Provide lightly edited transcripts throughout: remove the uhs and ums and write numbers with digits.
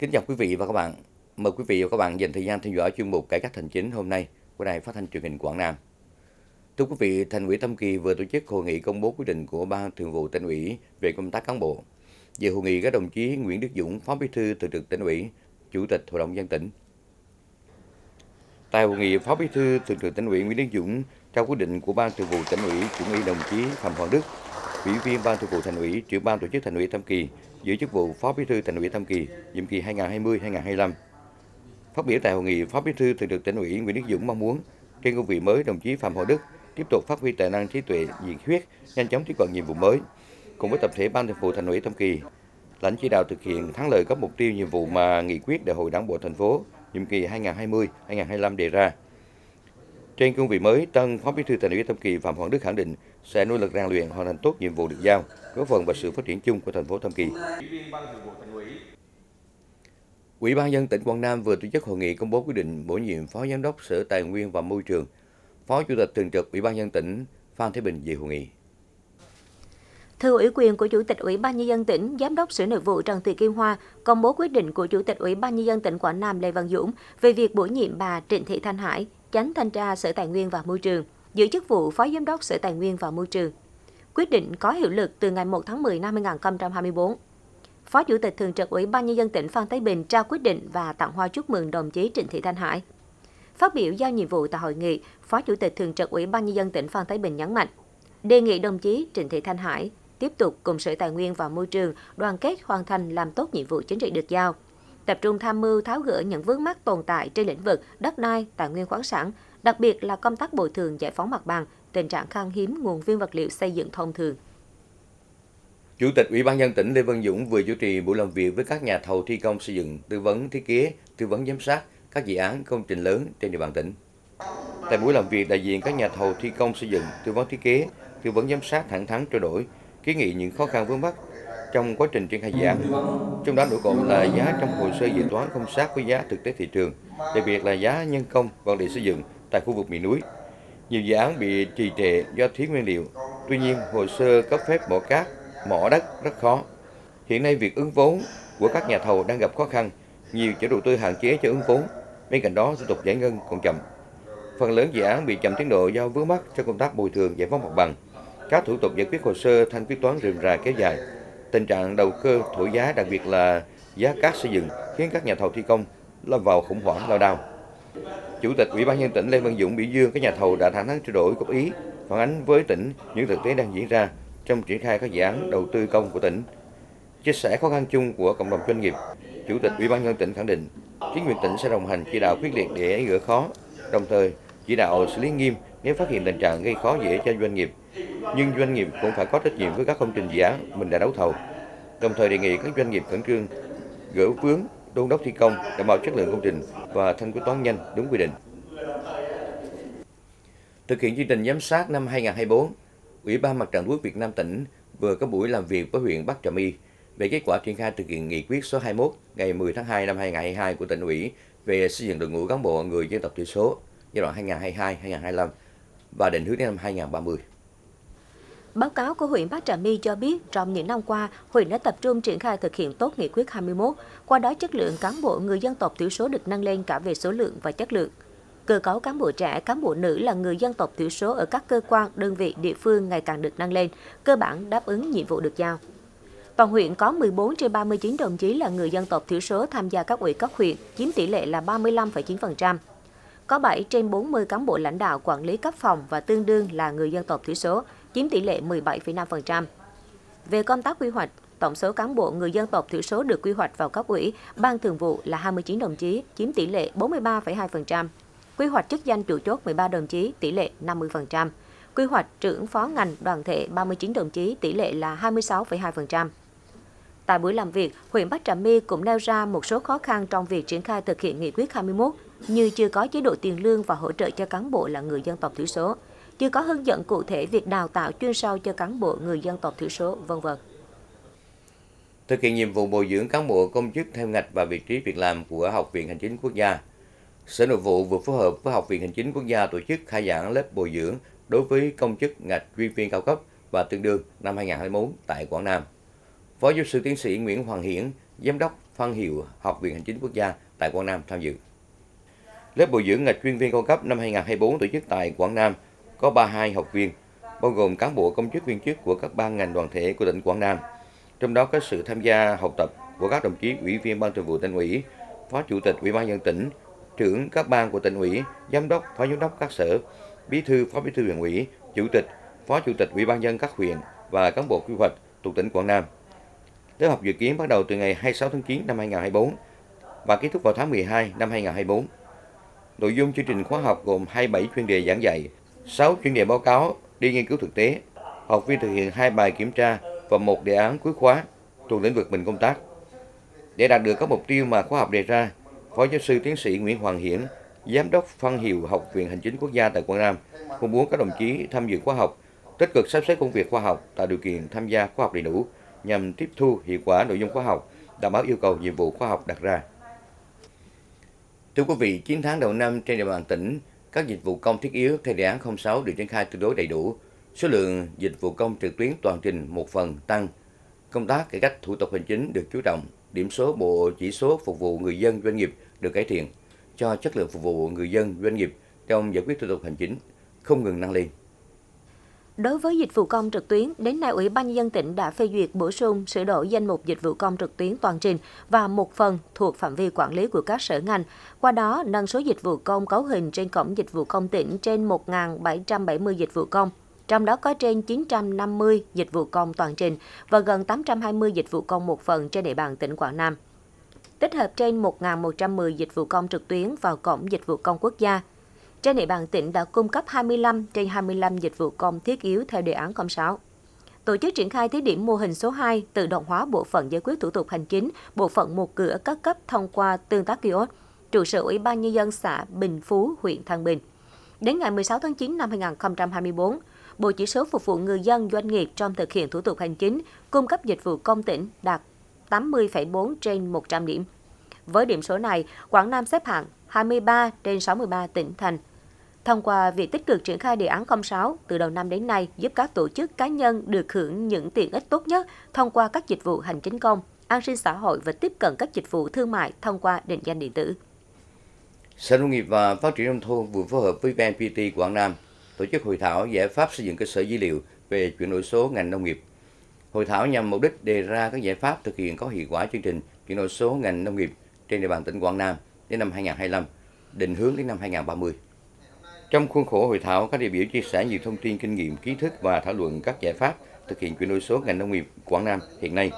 Kính chào quý vị và các bạn. Mời quý vị và các bạn dành thời gian theo dõi chuyên mục Cải cách hành chính hôm nay của Đài Phát thanh Truyền hình Quảng Nam. Thưa quý vị, Thành ủy Tam Kỳ vừa tổ chức hội nghị công bố quyết định của Ban Thường vụ Tỉnh ủy về công tác cán bộ. Dự hội nghị các đồng chí Nguyễn Đức Dũng, Phó Bí thư Thường trực Tỉnh ủy, Chủ tịch Hội đồng nhân dân tỉnh. Tại hội nghị, Phó Bí thư Thường trực Tỉnh ủy Nguyễn Đức Dũng trao quyết định của Ban Thường vụ Tỉnh ủy, Chủ ủy đồng chí Phạm Hoàng Đức, Ủy viên Ban Thường vụ Thành ủy, Trưởng ban Tổ chức Thành ủy Tam Kỳ, giữ chức vụ Phó Bí thư Thành ủy Tam Kỳ nhiệm kỳ 2020-2025. Phát biểu tại hội nghị, Phó Bí thư Thường trực Tỉnh ủy Nguyễn Đức Dũng mong muốn trên cương vị mới, đồng chí Phạm Hoàng Đức tiếp tục phát huy tài năng, trí tuệ, nhiệt huyết, nhanh chóng tiếp cận nhiệm vụ mới, cùng với tập thể Ban Thường vụ Thành ủy Tam Kỳ lãnh chỉ đạo thực hiện thắng lợi các mục tiêu, nhiệm vụ mà nghị quyết Đại hội Đảng bộ thành phố nhiệm kỳ 2020-2025 đề ra. Trên cương vị mới, tân Phó Bí thư Thành ủy Tam Kỳ Phạm Hoàng Đức khẳng định sẽ nỗ lực rèn luyện, hoàn thành tốt nhiệm vụ được giao, góp phần vào sự phát triển chung của thành phố Tam Kỳ. Ủy ban nhân dân tỉnh Quảng Nam vừa tổ chức hội nghị công bố quyết định bổ nhiệm Phó Giám đốc Sở Tài nguyên và Môi trường, Phó Chủ tịch Thường trực Ủy ban nhân dân tỉnh Phan Thế Bình dự hội nghị. Thưa ủy quyền của Chủ tịch Ủy ban nhân dân tỉnh, Giám đốc Sở Nội vụ Trần Thị Kim Hoa công bố quyết định của Chủ tịch Ủy ban nhân dân tỉnh Quảng Nam Lê Văn Dũng về việc bổ nhiệm bà Trịnh Thị Thanh Hải, Chánh Thanh tra Sở Tài nguyên và Môi trường, giữ chức vụ Phó Giám đốc Sở Tài nguyên và Môi trường. Quyết định có hiệu lực từ ngày 1 tháng 10 năm 2024. Phó Chủ tịch Thường trực Ủy ban nhân dân tỉnh Phan Thế Bình trao quyết định và tặng hoa chúc mừng đồng chí Trịnh Thị Thanh Hải. Phát biểu giao nhiệm vụ tại hội nghị, Phó Chủ tịch Thường trực Ủy ban nhân dân tỉnh Phan Thế Bình nhấn mạnh, đề nghị đồng chí Trịnh Thị Thanh Hải tiếp tục cùng Sở Tài nguyên và Môi trường đoàn kết hoàn thành, làm tốt nhiệm vụ chính trị được giao, tập trung tham mưu tháo gỡ những vướng mắc tồn tại trên lĩnh vực đất đai, tài nguyên khoáng sản, đặc biệt là công tác bồi thường, giải phóng mặt bằng, tình trạng khan hiếm nguồn nguyên vật liệu xây dựng thông thường. Chủ tịch Ủy ban nhân dân tỉnh Lê Văn Dũng vừa chủ trì buổi làm việc với các nhà thầu thi công xây dựng, tư vấn thiết kế, tư vấn giám sát các dự án công trình lớn trên địa bàn tỉnh. Tại buổi làm việc, đại diện các nhà thầu thi công xây dựng, tư vấn thiết kế, tư vấn giám sát thẳng thắn trao đổi, kiến nghị những khó khăn vướng mắc trong quá trình triển khai dự án, trong đó nổi cộng là giá trong hồ sơ dự toán không sát với giá thực tế thị trường, đặc biệt là giá nhân công, vật liệu xây dựng tại khu vực miền núi. Nhiều dự án bị trì trệ do thiếu nguyên liệu, tuy nhiên hồ sơ cấp phép mỏ cát, mỏ đất rất khó. Hiện nay việc ứng vốn của các nhà thầu đang gặp khó khăn, nhiều chủ đầu tư hạn chế cho ứng vốn, bên cạnh đó thủ tục giải ngân còn chậm. Phần lớn dự án bị chậm tiến độ do vướng mắc trong công tác bồi thường, giải phóng mặt bằng, các thủ tục giải quyết hồ sơ, thanh quyết toán rườm rà kéo dài. Tình trạng đầu cơ thổi giá, đặc biệt là giá cát xây dựng, khiến các nhà thầu thi công lâm vào khủng hoảng lao đao. Chủ tịch Ủy ban nhân dân tỉnh Lê Văn Dũng biểu dương các nhà thầu đã thẳng thắn trao đổi, góp ý, phản ánh với tỉnh những thực tế đang diễn ra trong triển khai các dự án đầu tư công của tỉnh, chia sẻ khó khăn chung của cộng đồng doanh nghiệp. Chủ tịch Ủy ban nhân dân tỉnh khẳng định chính quyền tỉnh sẽ đồng hành chỉ đạo quyết liệt để gỡ khó, đồng thời chỉ đạo xử lý nghiêm nếu phát hiện tình trạng gây khó dễ cho doanh nghiệp. Nhưng doanh nghiệp cũng phải có trách nhiệm với các công trình dự án mình đã đấu thầu. Đồng thời đề nghị các doanh nghiệp khẩn trương gỡ vướng, đôn đốc thi công, đảm bảo chất lượng công trình và thanh quyết toán nhanh đúng quy định. Thực hiện chương trình giám sát năm 2024, Ủy ban Mặt trận Tổ quốc Việt Nam tỉnh vừa có buổi làm việc với huyện Bắc Trà My về kết quả triển khai thực hiện nghị quyết số 21 ngày 10 tháng 2 năm 2022 của tỉnh ủy về xây dựng đội ngũ cán bộ người dân tộc thiểu số giai đoạn 2022-2025 và định hướng đến năm 2030. Báo cáo của huyện Bắc Trà My cho biết, trong những năm qua, huyện đã tập trung triển khai thực hiện tốt nghị quyết 21, qua đó chất lượng cán bộ người dân tộc thiểu số được nâng lên cả về số lượng và chất lượng. Cơ cấu cán bộ trẻ, cán bộ nữ là người dân tộc thiểu số ở các cơ quan, đơn vị, địa phương ngày càng được nâng lên, cơ bản đáp ứng nhiệm vụ được giao. Toàn huyện có 14 trên 39 đồng chí là người dân tộc thiểu số tham gia các ủy cấp huyện, chiếm tỷ lệ là 35,9%. Có 7 trên 40 cán bộ lãnh đạo quản lý cấp phòng và tương đương là người dân tộc thiểu số, chiếm tỷ lệ 17,5%. Về công tác quy hoạch, tổng số cán bộ người dân tộc thiểu số được quy hoạch vào cấp ủy, ban thường vụ là 29 đồng chí, chiếm tỷ lệ 43,2%. Quy hoạch chức danh chủ chốt 13 đồng chí, tỷ lệ 50%. Quy hoạch trưởng phó ngành đoàn thể 39 đồng chí, tỷ lệ là 26,2%. Tại buổi làm việc, huyện Bắc Trà My cũng nêu ra một số khó khăn trong việc triển khai thực hiện nghị quyết 21, như chưa có chế độ tiền lương và hỗ trợ cho cán bộ là người dân tộc thiểu số, chưa có hướng dẫn cụ thể việc đào tạo chuyên sâu cho cán bộ người dân tộc thiểu số, v.v. Thực hiện nhiệm vụ bồi dưỡng cán bộ công chức theo ngạch và vị trí việc làm của Học viện Hành chính Quốc gia, Sở Nội vụ vừa phối hợp với Học viện Hành chính Quốc gia tổ chức khai giảng lớp bồi dưỡng đối với công chức ngạch chuyên viên cao cấp và tương đương năm 2024 tại Quảng Nam. Phó giáo sư tiến sĩ Nguyễn Hoàng Hiển, Giám đốc phân hiệu Học viện Hành chính Quốc gia tại Quảng Nam tham dự. Lớp bồi dưỡng ngạch chuyên viên cao cấp năm 2024 tổ chức tại Quảng Nam có 32 học viên, bao gồm cán bộ công chức viên chức của các ban ngành đoàn thể của tỉnh Quảng Nam. Trong đó có sự tham gia học tập của các đồng chí Ủy viên Ban Thường vụ Tỉnh ủy, Phó Chủ tịch Ủy ban nhân dân tỉnh, trưởng các ban của Tỉnh ủy, Giám đốc, Phó Giám đốc các sở, Bí thư, Phó Bí thư Huyện ủy, Chủ tịch, Phó Chủ tịch Ủy ban nhân dân các huyện và cán bộ quy hoạch thuộc tỉnh Quảng Nam. Lớp học dự kiến bắt đầu từ ngày 26 tháng 9 năm 2024 và kết thúc vào tháng 12 năm 2024. Nội dung chương trình khóa học gồm 27 chuyên đề giảng dạy, 6 chuyên đề báo cáo đi nghiên cứu thực tế. Học viên thực hiện 2 bài kiểm tra và 1 đề án cuối khóa thuộc lĩnh vực mình công tác. Để đạt được các mục tiêu mà khóa học đề ra, Phó giáo sư tiến sĩ Nguyễn Hoàng Hiển, Giám đốc phân hiệu Học viện Hành chính Quốc gia tại Quảng Nam, mong muốn các đồng chí tham dự khóa học tích cực sắp xếp công việc khoa học, tạo điều kiện tham gia khóa học đầy đủ nhằm tiếp thu hiệu quả nội dung khóa học, đảm bảo yêu cầu nhiệm vụ khóa học đặt ra. Thưa quý vị, 9 tháng đầu năm trên địa bàn tỉnh, các dịch vụ công thiết yếu theo đề án 06 được triển khai tương đối đầy đủ. Số lượng dịch vụ công trực tuyến toàn trình một phần tăng. Công tác cải cách thủ tục hành chính được chú trọng. Điểm số bộ chỉ số phục vụ người dân doanh nghiệp được cải thiện, cho chất lượng phục vụ người dân doanh nghiệp trong giải quyết thủ tục hành chính không ngừng nâng lên. Đối với dịch vụ công trực tuyến, đến nay Ủy ban nhân dân tỉnh đã phê duyệt bổ sung sửa đổi danh mục dịch vụ công trực tuyến toàn trình và một phần thuộc phạm vi quản lý của các sở ngành. Qua đó, nâng số dịch vụ công cấu hình trên cổng dịch vụ công tỉnh trên 1.770 dịch vụ công, trong đó có trên 950 dịch vụ công toàn trình và gần 820 dịch vụ công một phần trên địa bàn tỉnh Quảng Nam. Tích hợp trên 1.110 dịch vụ công trực tuyến vào cổng dịch vụ công quốc gia. Trên địa bàn tỉnh đã cung cấp 25 trên 25 dịch vụ công thiết yếu theo đề án 06. Tổ chức triển khai thí điểm mô hình số 2 tự động hóa bộ phận giải quyết thủ tục hành chính, bộ phận một cửa các cấp thông qua tương tác kiosk, trụ sở Ủy ban nhân dân xã Bình Phú, huyện Thăng Bình. Đến ngày 16 tháng 9 năm 2024, bộ chỉ số phục vụ người dân doanh nghiệp trong thực hiện thủ tục hành chính, cung cấp dịch vụ công tỉnh đạt 80,4 trên 100 điểm. Với điểm số này, Quảng Nam xếp hạng 23 trên 63 tỉnh thành. Thông qua việc tích cực triển khai đề án 06 từ đầu năm đến nay, giúp các tổ chức cá nhân được hưởng những tiện ích tốt nhất thông qua các dịch vụ hành chính công, an sinh xã hội và tiếp cận các dịch vụ thương mại thông qua định danh điện tử. Sở Nông nghiệp và Phát triển Nông thôn vừa phối hợp với VNPT Quảng Nam tổ chức hội thảo giải pháp xây dựng cơ sở dữ liệu về chuyển đổi số ngành nông nghiệp. Hội thảo nhằm mục đích đề ra các giải pháp thực hiện có hiệu quả chương trình chuyển đổi số ngành nông nghiệp trên địa bàn tỉnh Quảng Nam đến năm 2025, định hướng đến năm 2030. Trong khuôn khổ hội thảo, các đại biểu chia sẻ nhiều thông tin, kinh nghiệm, kiến thức và thảo luận các giải pháp thực hiện chuyển đổi số ngành nông nghiệp Quảng Nam hiện nay.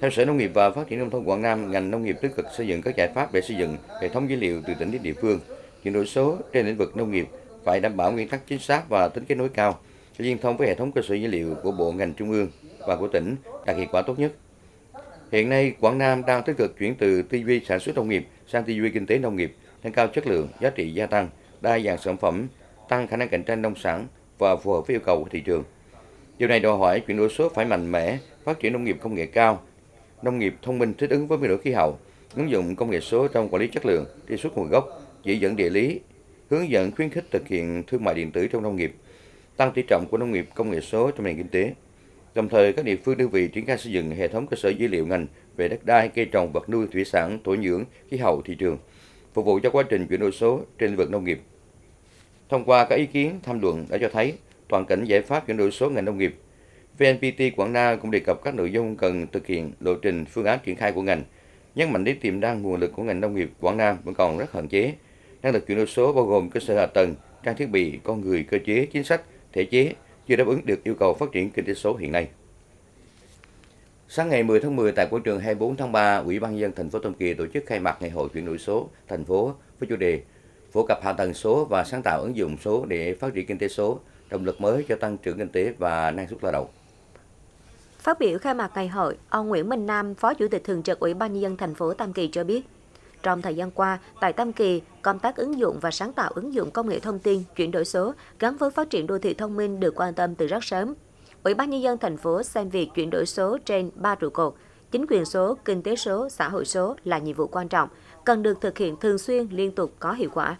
Theo Sở Nông nghiệp và Phát triển Nông thôn Quảng Nam, ngành nông nghiệp tích cực xây dựng các giải pháp để xây dựng hệ thống dữ liệu từ tỉnh đến địa phương. Chuyển đổi số trên lĩnh vực nông nghiệp phải đảm bảo nguyên tắc chính xác và tính kết nối cao, liên thông với hệ thống cơ sở dữ liệu của bộ ngành trung ương và của tỉnh đạt hiệu quả tốt nhất. Hiện nay, Quảng Nam đang tích cực chuyển từ tư duy sản xuất nông nghiệp sang tư duy kinh tế nông nghiệp, nâng cao chất lượng, giá trị gia tăng, đa dạng sản phẩm, tăng khả năng cạnh tranh nông sản và phù hợp với yêu cầu của thị trường. Điều này đòi hỏi chuyển đổi số phải mạnh mẽ, phát triển nông nghiệp công nghệ cao, nông nghiệp thông minh thích ứng với biến đổi khí hậu, ứng dụng công nghệ số trong quản lý chất lượng, truy xuất nguồn gốc, chỉ dẫn địa lý, hướng dẫn khuyến khích thực hiện thương mại điện tử trong nông nghiệp, tăng tỷ trọng của nông nghiệp công nghệ số trong nền kinh tế. Đồng thời, các địa phương đơn vị triển khai xây dựng hệ thống cơ sở dữ liệu ngành về đất đai, cây trồng, vật nuôi, thủy sản, thổ nhưỡng, khí hậu, thị trường, phục vụ cho quá trình chuyển đổi số trên lĩnh vực nông nghiệp. Thông qua các ý kiến tham luận đã cho thấy toàn cảnh giải pháp chuyển đổi số ngành nông nghiệp. VNPT Quảng Nam cũng đề cập các nội dung cần thực hiện, lộ trình, phương án triển khai của ngành, nhấn mạnh đến tiềm năng nguồn lực của ngành nông nghiệp Quảng Nam vẫn còn rất hạn chế. Năng lực chuyển đổi số bao gồm cơ sở hạ tầng, trang thiết bị, con người, cơ chế, chính sách, thể chế chưa đáp ứng được yêu cầu phát triển kinh tế số hiện nay. Sáng ngày 10 tháng 10 tại quảng trường 24 tháng 3, Ủy ban nhân dân thành phố Tam Kỳ tổ chức khai mạc ngày hội chuyển đổi số thành phố với chủ đề phổ cập hạ tầng số và sáng tạo ứng dụng số để phát triển kinh tế số, động lực mới cho tăng trưởng kinh tế và năng suất lao động. Phát biểu khai mạc ngày hội, ông Nguyễn Minh Nam, Phó Chủ tịch thường trực Ủy ban nhân dân thành phố Tam Kỳ cho biết, trong thời gian qua, tại Tam Kỳ, công tác ứng dụng và sáng tạo ứng dụng công nghệ thông tin, chuyển đổi số gắn với phát triển đô thị thông minh được quan tâm từ rất sớm. Ủy ban nhân dân thành phố xem việc chuyển đổi số trên 3 trụ cột, chính quyền số, kinh tế số, xã hội số là nhiệm vụ quan trọng, cần được thực hiện thường xuyên, liên tục, có hiệu quả.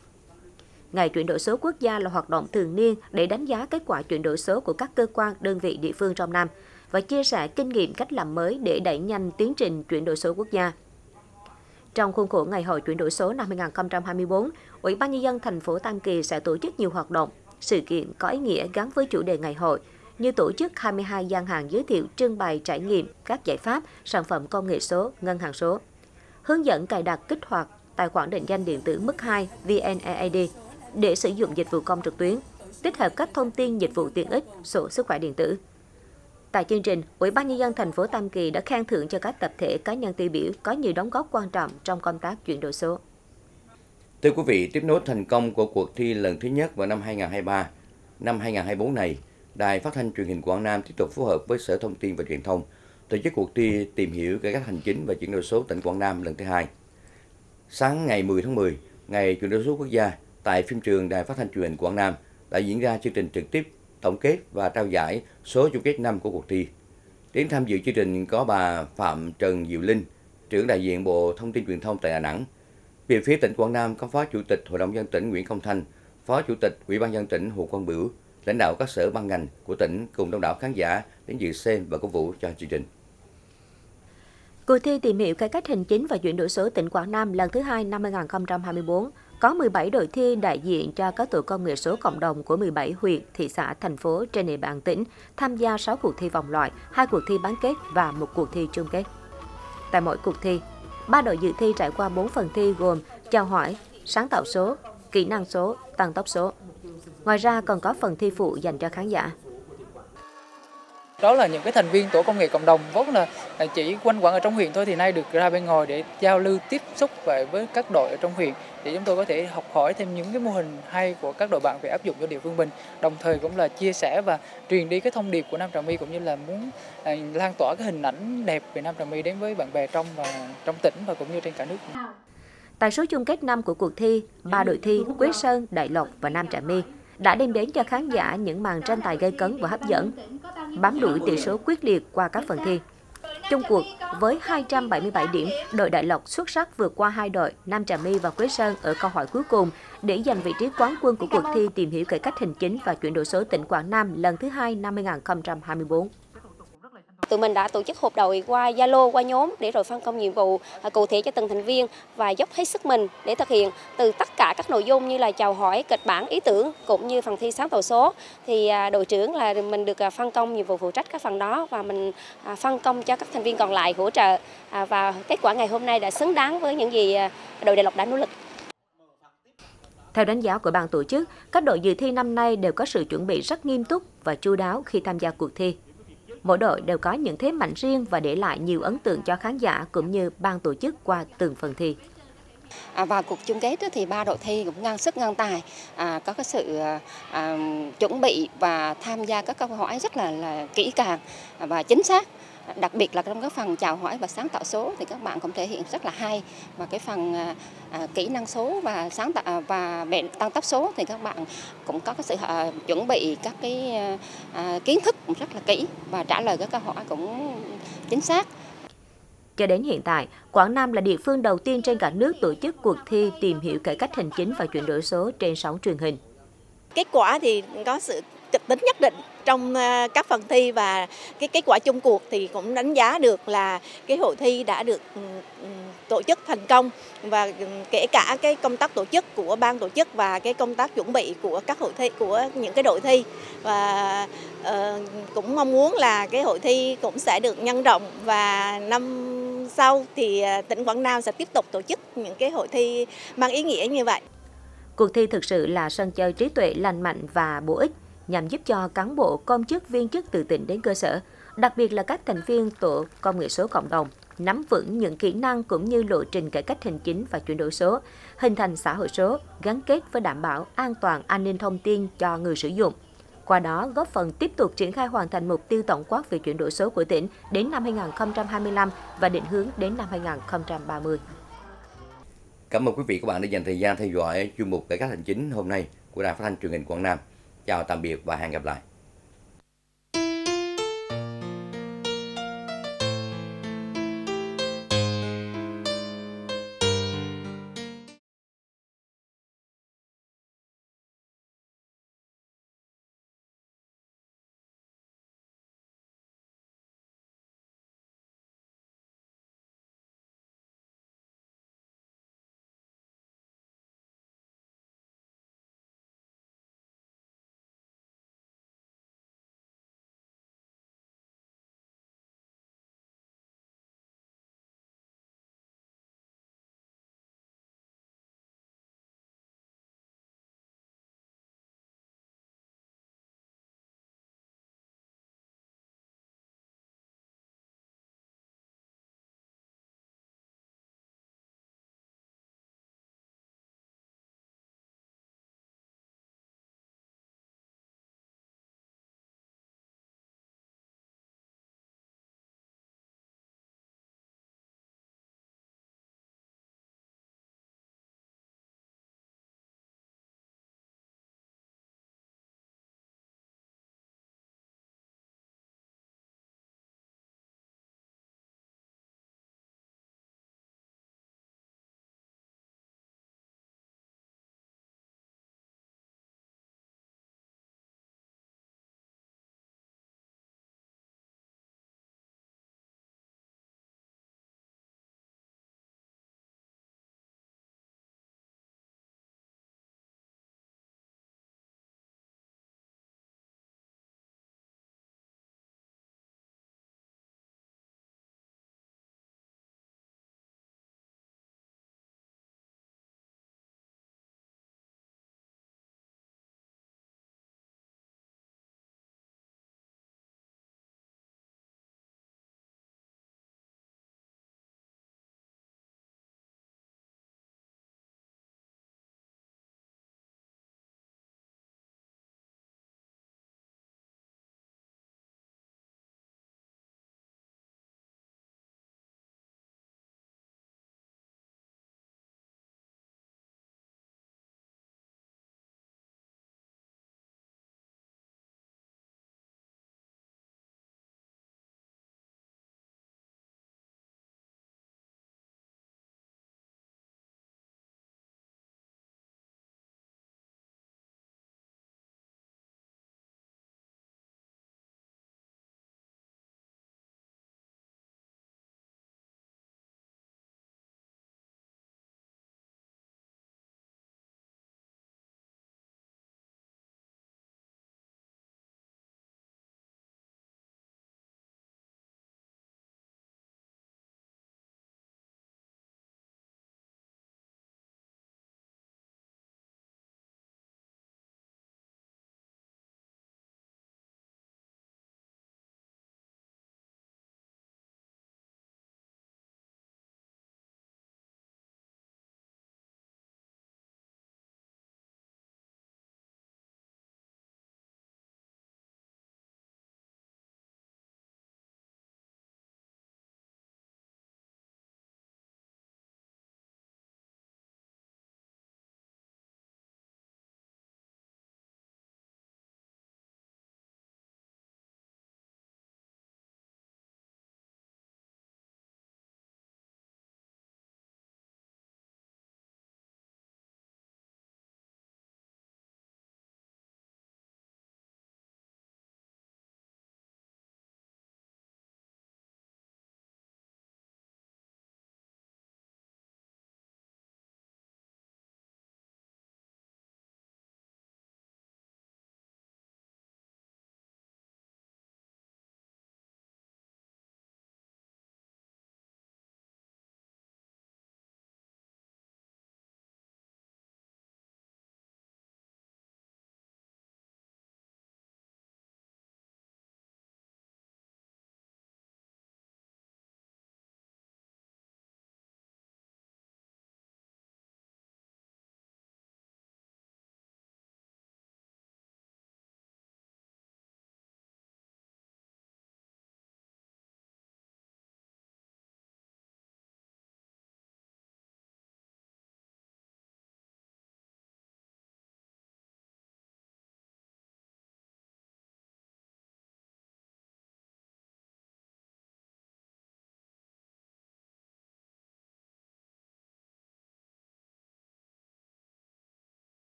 Ngày chuyển đổi số quốc gia là hoạt động thường niên để đánh giá kết quả chuyển đổi số của các cơ quan, đơn vị, địa phương trong năm và chia sẻ kinh nghiệm cách làm mới để đẩy nhanh tiến trình chuyển đổi số quốc gia. Trong khuôn khổ Ngày hội chuyển đổi số năm 2024, Ủy ban Nhân dân thành phố Tam Kỳ sẽ tổ chức nhiều hoạt động, sự kiện có ý nghĩa gắn với chủ đề ngày hội, như tổ chức 22 gian hàng giới thiệu trưng bày trải nghiệm các giải pháp, sản phẩm công nghệ số, ngân hàng số, hướng dẫn cài đặt kích hoạt tài khoản định danh điện tử mức 2 VNeID để sử dụng dịch vụ công trực tuyến, tích hợp các thông tin dịch vụ tiện ích, sổ sức khỏe điện tử. Tại chương trình, Ủy ban Nhân dân thành phố Tam Kỳ đã khen thưởng cho các tập thể cá nhân tiêu biểu có nhiều đóng góp quan trọng trong công tác chuyển đổi số. Thưa quý vị, tiếp nối thành công của cuộc thi lần thứ nhất vào năm 2023, năm 2024 này, Đài Phát thanh Truyền hình Quảng Nam tiếp tục phối hợp với Sở Thông tin và Truyền thông tổ chức cuộc thi tìm hiểu cải cách hành chính và chuyển đổi số tỉnh Quảng Nam lần thứ hai. Sáng ngày 10 tháng 10, Ngày Chuyển đổi số Quốc gia, tại phim trường Đài Phát thanh Truyền hình Quảng Nam đã diễn ra chương trình trực tiếp tổng kết và trao giải số chung kết năm của cuộc thi. Đến tham dự chương trình có bà Phạm Trần Diệu Linh, trưởng đại diện Bộ Thông tin Truyền thông tại Đà Nẵng. Về phía tỉnh Quảng Nam có Phó Chủ tịch Hội đồng nhân dân tỉnh Nguyễn Công Thành, Phó Chủ tịch Ủy ban nhân dân tỉnh Hồ Quang Bửu, lãnh đạo các sở ban ngành của tỉnh cùng đông đảo khán giả đến dự xem và cổ vũ cho chương trình. Cuộc thi tìm hiểu cải cách hành chính và chuyển đổi số tỉnh Quảng Nam lần thứ hai năm 2024 có 17 đội thi đại diện cho các tổ công nghệ số cộng đồng của 17 huyện, thị xã, thành phố trên địa bàn tỉnh tham gia 6 cuộc thi vòng loại, 2 cuộc thi bán kết và 1 cuộc thi chung kết. Tại mỗi cuộc thi, 3 đội dự thi trải qua 4 phần thi gồm chào hỏi, sáng tạo số, kỹ năng số, tăng tốc số. Ngoài ra còn có phần thi phụ dành cho khán giả. Đó là những cái thành viên tổ công nghệ cộng đồng vốn là chỉ quanh quẩn ở trong huyện thôi, thì nay được ra bên ngoài để giao lưu tiếp xúc với các đội ở trong huyện để chúng tôi có thể học hỏi thêm những cái mô hình hay của các đội bạn về áp dụng cho địa phương mình, đồng thời cũng là chia sẻ và truyền đi cái thông điệp của Nam Trà My cũng như là muốn lan tỏa cái hình ảnh đẹp về Nam Trà My đến với bạn bè trong tỉnh và cũng như trên cả nước. Tại số chung kết năm của cuộc thi, 3 đội thi Quế Sơn, Đại Lộc và Nam Trà My đã đem đến cho khán giả những màn tranh tài gây cấn và hấp dẫn, bám đuổi tỷ số quyết liệt qua các phần thi. Chung cuộc, với 277 điểm, đội Đại Lộc xuất sắc vượt qua 2 đội Nam Trà My và Quế Sơn ở câu hỏi cuối cùng để giành vị trí quán quân của cuộc thi tìm hiểu cải cách hành chính và chuyển đổi số tỉnh Quảng Nam lần thứ 2 năm 2024. Tụi mình đã tổ chức họp đội qua Zalo, qua nhóm để rồi phân công nhiệm vụ cụ thể cho từng thành viên và dốc hết sức mình để thực hiện từ tất cả các nội dung như là chào hỏi, kịch bản, ý tưởng cũng như phần thi sáng tạo số. Thì đội trưởng là mình được phân công nhiệm vụ phụ trách các phần đó và mình phân công cho các thành viên còn lại hỗ trợ, và kết quả ngày hôm nay đã xứng đáng với những gì đội Đại Lộc đã nỗ lực. Theo đánh giá của ban tổ chức, các đội dự thi năm nay đều có sự chuẩn bị rất nghiêm túc và chu đáo khi tham gia cuộc thi. Mỗi đội đều có những thế mạnh riêng và để lại nhiều ấn tượng cho khán giả cũng như ban tổ chức qua từng phần thi. Và cuộc chung kết thì 3 đội thi cũng ngang sức ngang tài, có cái sự chuẩn bị và tham gia các câu hỏi rất là kỹ càng và chính xác. Đặc biệt là trong các phần chào hỏi và sáng tạo số thì các bạn cũng thể hiện rất là hay, và cái phần kỹ năng số và sáng tạo và tăng tốc số thì các bạn cũng có cái sự chuẩn bị các cái kiến thức cũng rất là kỹ và trả lời các câu hỏi cũng chính xác. Cho đến hiện tại, Quảng Nam là địa phương đầu tiên trên cả nước tổ chức cuộc thi tìm hiểu cải cách hành chính và chuyển đổi số trên sóng truyền hình. Kết quả thì có sự kịch tính nhất định trong các phần thi, và cái kết quả chung cuộc thì cũng đánh giá được là cái hội thi đã được tổ chức thành công, và kể cả cái công tác tổ chức của ban tổ chức và cái công tác chuẩn bị của các hội thi, của những cái đội thi, và cũng mong muốn là cái hội thi cũng sẽ được nhân rộng và năm sau thì tỉnh Quảng Nam sẽ tiếp tục tổ chức những cái hội thi mang ý nghĩa như vậy. Cuộc thi thực sự là sân chơi trí tuệ lành mạnh và bổ ích, nhằm giúp cho cán bộ, công chức, viên chức từ tỉnh đến cơ sở, đặc biệt là các thành viên tổ công nghệ số cộng đồng, nắm vững những kỹ năng cũng như lộ trình cải cách hành chính và chuyển đổi số, hình thành xã hội số, gắn kết với đảm bảo an toàn an ninh thông tin cho người sử dụng. Qua đó, góp phần tiếp tục triển khai hoàn thành mục tiêu tổng quát về chuyển đổi số của tỉnh đến năm 2025 và định hướng đến năm 2030. Cảm ơn quý vị và các bạn đã dành thời gian theo dõi chuyên mục cải cách hành chính hôm nay của Đài Phát thanh Truyền hình Quảng Nam. Chào tạm biệt và hẹn gặp lại.